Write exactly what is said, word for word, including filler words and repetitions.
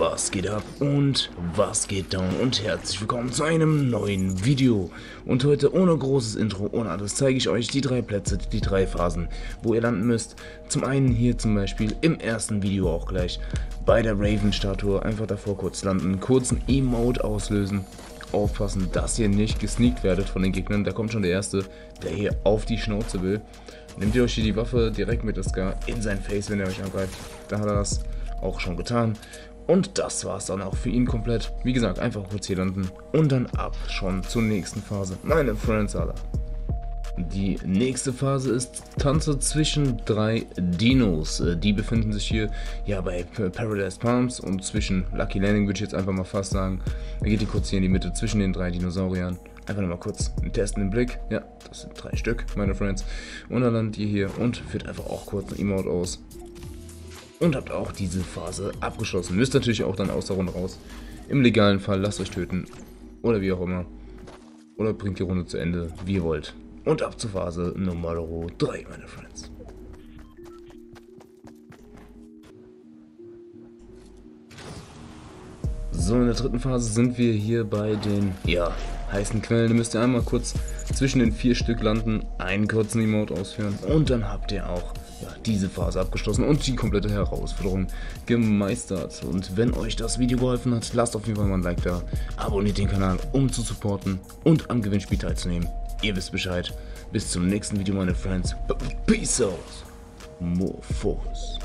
Was geht ab und was geht down und herzlich willkommen zu einem neuen Video. Und heute ohne großes Intro, ohne alles, zeige ich euch die drei Plätze, die drei Phasen, wo ihr landen müsst. Zum einen hier zum Beispiel im ersten Video auch gleich bei der Raven-Statue. Einfach davor kurz landen, kurzen Emote auslösen. Aufpassen, dass ihr nicht gesneakt werdet von den Gegnern. Da kommt schon der Erste, der hier auf die Schnauze will. Nehmt ihr euch hier die Waffe direkt mit der Scar in sein Face, wenn er euch angreift. Da hat er das auch schon getan. Und das war es dann auch für ihn komplett. Wie gesagt, einfach kurz hier landen und dann ab schon zur nächsten Phase. Meine Friends, Alter. Die nächste Phase ist Tanze zwischen drei Dinos. Die befinden sich hier ja bei Paradise Palms und zwischen Lucky Landing, würde ich jetzt einfach mal fast sagen. Da geht die kurz hier in die Mitte zwischen den drei Dinosauriern. Einfach nochmal kurz einen testenden Blick. Ja, das sind drei Stück, meine Friends. Und dann landet ihr hier und führt einfach auch kurz ein Emote aus. Und habt auch diese Phase abgeschlossen. Müsst natürlich auch dann aus der Runde raus. Im legalen Fall, lasst euch töten. Oder wie auch immer. Oder bringt die Runde zu Ende, wie ihr wollt. Und ab zur Phase Nummer drei, meine Friends. So, in der dritten Phase sind wir hier bei den, ja, heißen Quellen. Da müsst ihr einmal kurz zwischen den vier Stück landen, einen kurzen Emote ausführen. Und dann habt ihr auch ja, diese Phase abgeschlossen und die komplette Herausforderung gemeistert. Und wenn euch das Video geholfen hat, lasst auf jeden Fall mal ein Like da. Abonniert den Kanal, um zu supporten und am Gewinnspiel teilzunehmen. Ihr wisst Bescheid. Bis zum nächsten Video, meine Friends. Peace out. More force.